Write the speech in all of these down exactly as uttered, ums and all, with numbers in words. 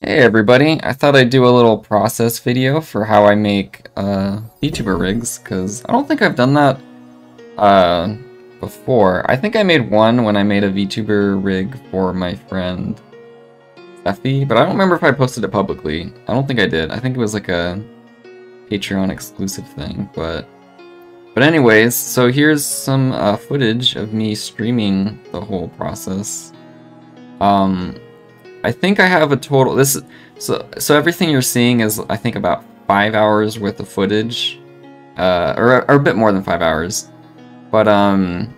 Hey everybody, I thought I'd do a little process video for how I make uh, VTuber rigs, because I don't think I've done that uh, before. I think I made one when I made a VTuber rig for my friend Effie, but I don't remember if I posted it publicly. I don't think I did. I think it was like a Patreon exclusive thing, but... But anyways, so here's some uh, footage of me streaming the whole process. Um... I think I have a total, this, so so everything you're seeing is, I think, about five hours worth of footage, uh, or, or a bit more than five hours, but um,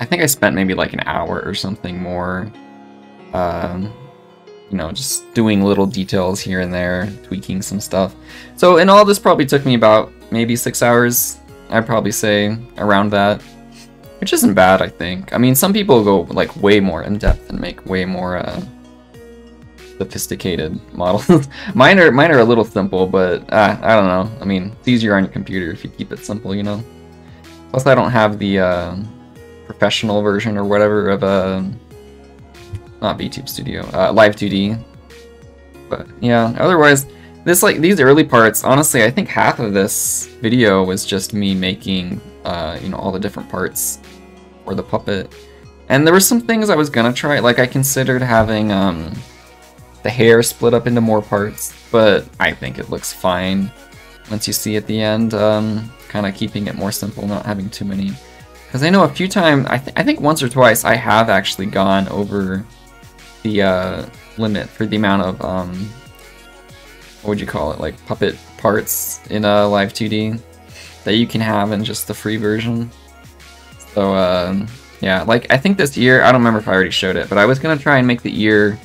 I think I spent maybe like an hour or something more, um, you know, just doing little details here and there, tweaking some stuff. So in all, this probably took me about maybe six hours, I'd probably say, around that, which isn't bad, I think. I mean, some people go like way more in depth and make way more, uh, sophisticated models. mine are mine are a little simple, but uh, I don't know. I mean, it's easier on your computer if you keep it simple, you know. Plus, I don't have the uh, professional version or whatever of a uh, not VTube Studio, uh, Live two D. But yeah, otherwise, this like these early parts. Honestly, I think half of this video was just me making uh, you know, all the different parts for the puppet, and there were some things I was gonna try. Like I considered having um. the hair split up into more parts, but I think it looks fine once you see at the end, um, kind of keeping it more simple, not having too many. Because I know a few times, I, th I think once or twice, I have actually gone over the uh, limit for the amount of, um, what would you call it, like puppet parts in uh, Live two D that you can have in just the free version. So uh, yeah, like I think this ear, I don't remember if I already showed it, but I was going to try and make the ear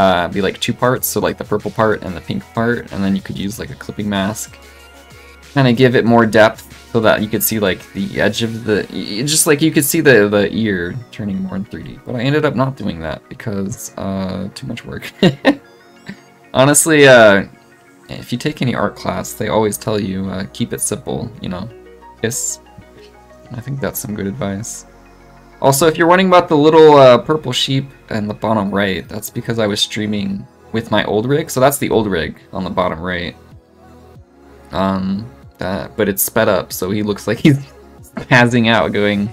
Uh, be like two parts, so like the purple part and the pink part, and then you could use like a clipping mask, kind of give it more depth so that you could see like the edge of the, just like you could see the, the ear turning more in three D. But I ended up not doing that because uh, too much work. Honestly, uh, if you take any art class, they always tell you uh, keep it simple, you know. Yes, I think that's some good advice. Also, if you're wondering about the little uh, purple sheep in the bottom right, that's because I was streaming with my old rig. So that's the old rig on the bottom right. Um, that, but it's sped up, so he looks like he's passing out, going,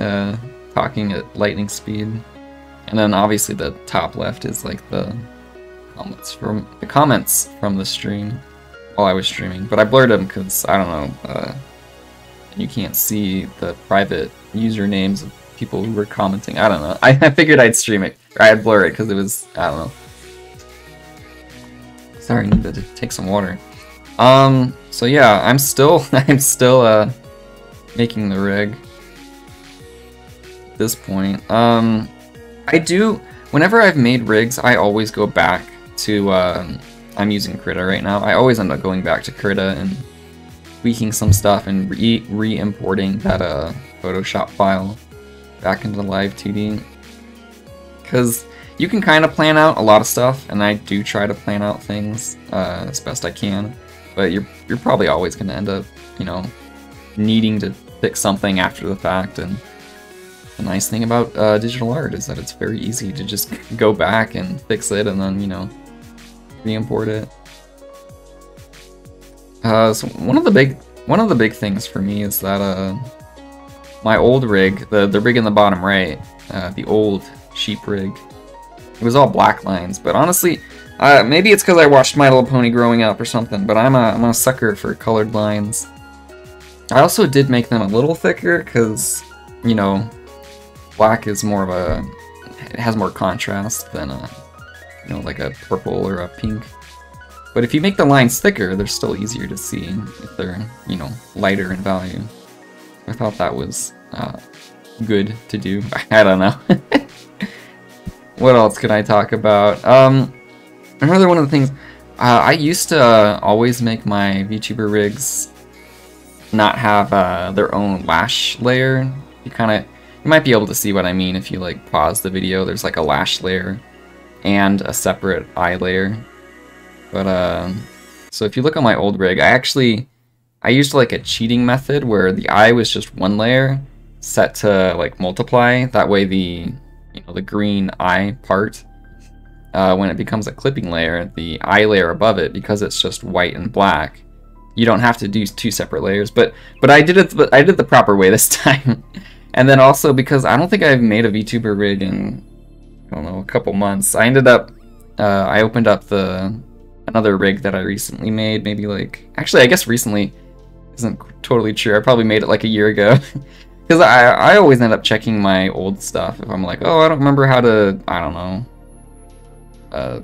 uh, talking at lightning speed. And then obviously the top left is like the comments from the comments from the stream while I was streaming. But I blurred them because I don't know. Uh, you can't see the private usernames of people who were commenting. I don't know. I, I figured I'd stream it. Or I'd blur it because it was, I don't know. Sorry, I need to take some water. Um, so yeah, I'm still, I'm still, uh, making the rig at this point. Um, I do, whenever I've made rigs, I always go back to, um, I'm using Krita right now. I always end up going back to Krita and tweaking some stuff and re- re-importing that, uh, Photoshop file back into Live two D, because you can kind of plan out a lot of stuff, and I do try to plan out things uh, as best I can, but you're you're probably always going to end up, you know, needing to fix something after the fact. And the nice thing about uh, digital art is that it's very easy to just go back and fix it, and then, you know, re-import it. Uh, so one of the big one of the big things for me is that uh. my old rig, the, the rig in the bottom right, uh, the old sheep rig, it was all black lines, but honestly, uh, maybe it's because I watched My Little Pony growing up or something, but I'm a, I'm a sucker for colored lines. I also did make them a little thicker because, you know, black is more of a, it has more contrast than a, you know, like a purple or a pink. But if you make the lines thicker, they're still easier to see if they're, you know, lighter in value. I thought that was uh, good to do. I don't know. What else could I talk about? Um, another one of the things, uh, I used to uh, always make my VTuber rigs not have uh, their own lash layer. You kind of, you might be able to see what I mean if you like pause the video. There's like a lash layer and a separate eye layer. But uh, so if you look at my old rig, I actually. I used like a cheating method where the eye was just one layer set to like multiply. That way the, you know, the green eye part uh, when it becomes a clipping layer, the eye layer above it, because it's just white and black, you don't have to do two separate layers. But but I did it. I did it the proper way this time. And then also because I don't think I've made a VTuber rig in, I don't know, a couple months. I ended up, uh, I opened up the another rig that I recently made, maybe like, actually I guess recently isn't totally true. I probably made it like a year ago. Because I, I always end up checking my old stuff if I'm like, oh, I don't remember how to, I don't know, uh,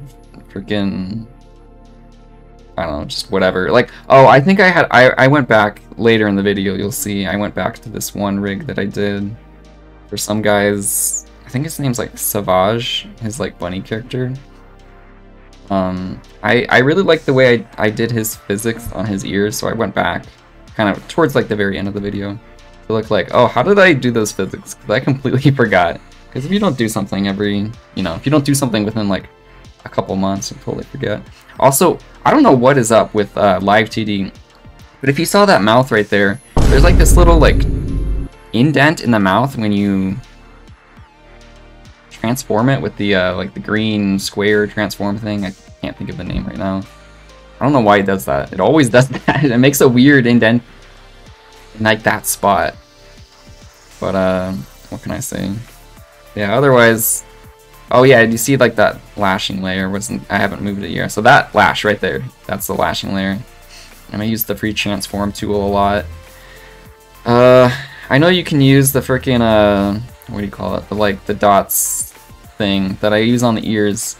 freaking, I don't know, just whatever. Like, oh, I think I had, I, I went back later in the video, you'll see, I went back to this one rig that I did for some guy's, I think his name's like Savage, his like bunny character. Um, I, I really liked the way I, I did his physics on his ears, so I went back kind of towards like the very end of the video to look like, oh, how did I do those physics? Because I completely forgot. Because if you don't do something every, you know, if you don't do something within like a couple months, you totally forget. Also, I don't know what is up with uh, Live two D, but if you saw that mouth right there, there's like this little like indent in the mouth when you transform it with the uh, like the green square transform thing. I can't think of the name right now. I don't know why it does that. It always does that. It makes a weird indent in like that spot. But uh, what can I say? Yeah. Otherwise. Oh yeah, you see like that lashing layer wasn't, I haven't moved it yet. So that lash right there, that's the lashing layer. I'm gonna use the free transform tool a lot. Uh, I know you can use the freaking uh, what do you call it? The like the dots thing that I use on the ears,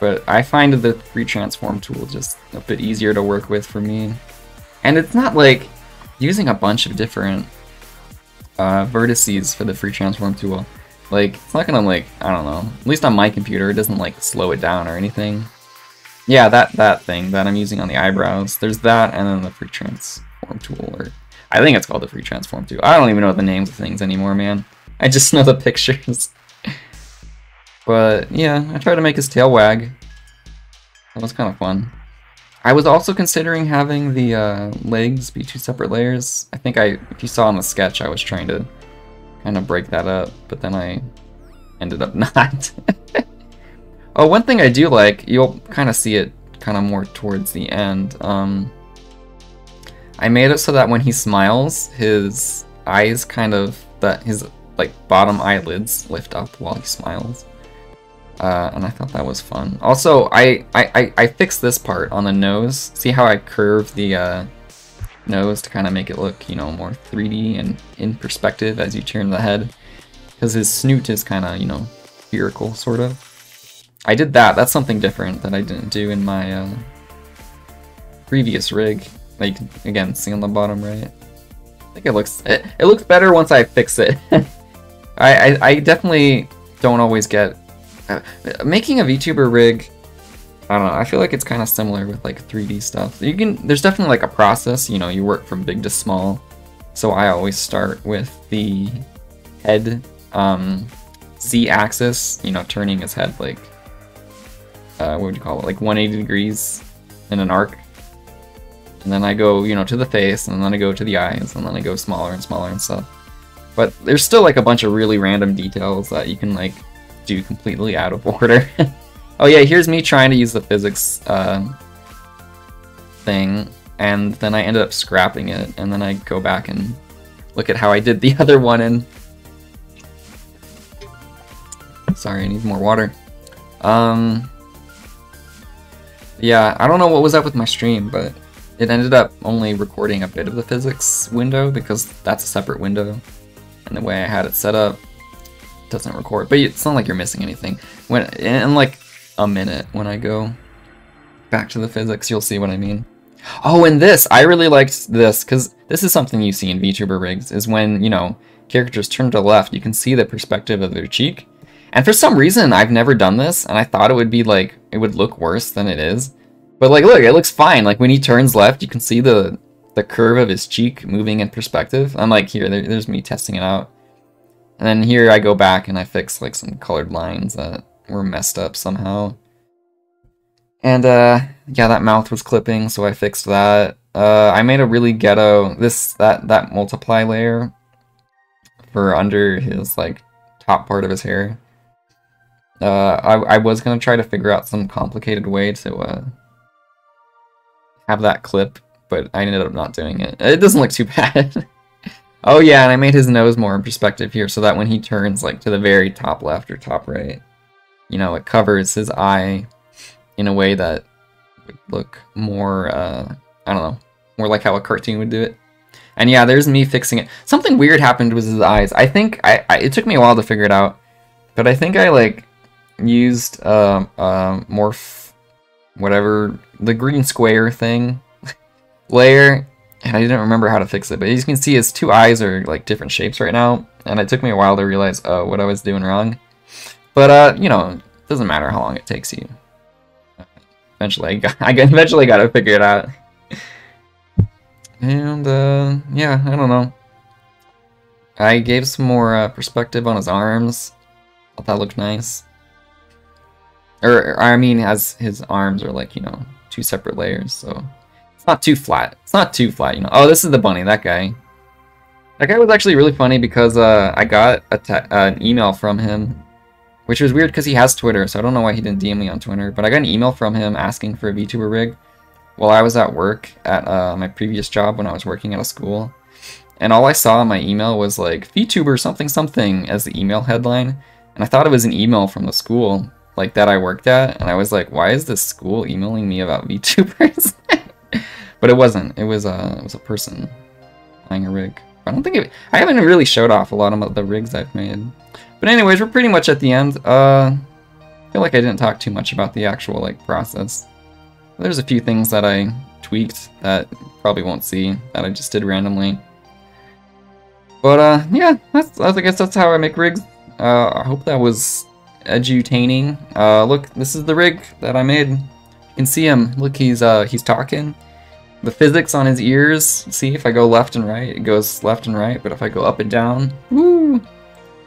but I find the free transform tool just a bit easier to work with for me. And it's not like using a bunch of different uh, vertices for the free transform tool. Like, it's not gonna like, I don't know, at least on my computer, it doesn't like slow it down or anything. Yeah, that, that thing that I'm using on the eyebrows, there's that and then the free transform tool, or I think it's called the free transform tool. I don't even know the names of things anymore, man. I just know the pictures. But yeah, I tried to make his tail wag. That was kind of fun. I was also considering having the uh, legs be two separate layers. I think I, if you saw on the sketch, I was trying to kind of break that up, but then I ended up not. Oh, one thing I do like, you'll kind of see it kind of more towards the end. Um, I made it so that when he smiles, his eyes kind of, that his like bottom eyelids lift up while he smiles. Uh, and I thought that was fun. Also, I, I, I fixed this part on the nose. See how I curved the uh, nose to kind of make it look, you know, more three D and in perspective as you turn the head, because his snoot is kind of, you know, spherical sort of. I did that. That's something different that I didn't do in my uh, previous rig. Like, again, see on the bottom right. I think it looks it, it looks better once I fix it. I, I I definitely don't always get uh, making a VTuber rig. I don't know, I feel like it's kind of similar with like three D stuff. You can, there's definitely like a process, you know, you work from big to small. So I always start with the head um, Z axis, you know, turning his head like, uh, what would you call it? Like one hundred eighty degrees in an arc. And then I go, you know, to the face, and then I go to the eyes, and then I go smaller and smaller and stuff. But there's still like a bunch of really random details that you can like do completely out of order. Oh yeah, here's me trying to use the physics uh, thing, and then I ended up scrapping it, and then I go back and look at how I did the other one, and... Sorry, I need more water. Um, yeah, I don't know what was up with my stream, but it ended up only recording a bit of the physics window, because that's a separate window, and the way I had it set up doesn't record, but it's not like you're missing anything. When in like a minute, when I go back to the physics, you'll see what I mean. Oh, and this, I really liked this, because this is something you see in VTuber rigs, is when, you know, characters turn to the left, you can see the perspective of their cheek. And for some reason, I've never done this, and I thought it would be like, it would look worse than it is. But like, look, it looks fine. Like when he turns left, you can see the, the curve of his cheek moving in perspective. I'm like, here, there, there's me testing it out. And then here I go back and I fix like some colored lines that were messed up somehow. And uh, yeah, that mouth was clipping, so I fixed that. Uh, I made a really ghetto, this, that, that multiply layer for under his like top part of his hair. Uh, I, I was gonna try to figure out some complicated way to uh, have that clip, but I ended up not doing it. It doesn't look too bad. Oh yeah, and I made his nose more in perspective here so that when he turns like to the very top left or top right, you know, it covers his eye in a way that would look more, uh, I don't know, more like how a cartoon would do it. And yeah, there's me fixing it. Something weird happened with his eyes. I think, I, I it took me a while to figure it out, but I think I like used um, uh, morph, whatever, the green square thing layer, and I didn't remember how to fix it, but as you can see, his two eyes are like different shapes right now, and it took me a while to realize uh, what I was doing wrong. But, uh, you know, it doesn't matter how long it takes you. Eventually, I got, I eventually got to figure it out. And, uh, yeah, I don't know. I gave some more uh, perspective on his arms. Thought that looked nice. Or, or, I mean, as his arms are, like, you know, two separate layers, so... It's not too flat. It's not too flat, you know. Oh, this is the bunny, that guy. That guy was actually really funny because uh, I got a t uh, an email from him. Which was weird because he has Twitter, so I don't know why he didn't D M me on Twitter. But I got an email from him asking for a VTuber rig while I was at work at uh, my previous job when I was working at a school. And all I saw in my email was like, VTuber something something as the email headline. And I thought it was an email from the school like that I worked at. And I was like, why is this school emailing me about VTubers? But it wasn't. It was, uh, it was a person buying a rig. I don't think it, I haven't really showed off a lot of the rigs I've made. But anyways, we're pretty much at the end. Uh, I feel like I didn't talk too much about the actual like process. There's a few things that I tweaked that you probably won't see, that I just did randomly. But uh, yeah, that's, I guess that's how I make rigs. Uh, I hope that was edutaining. Uh, look, this is the rig that I made. You can see him. Look, he's uh, he's talking. The physics on his ears. See, if I go left and right, it goes left and right. But if I go up and down, woo!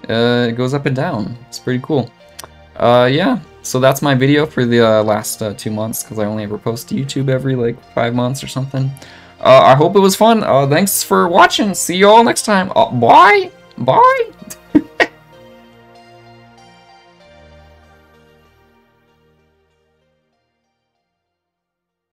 Uh, it goes up and down. It's pretty cool. Uh, yeah, so that's my video for the uh, last uh, two months because I only ever post to YouTube every like five months or something. Uh, I hope it was fun. Uh, thanks for watching. See you all next time. Uh, bye. Bye.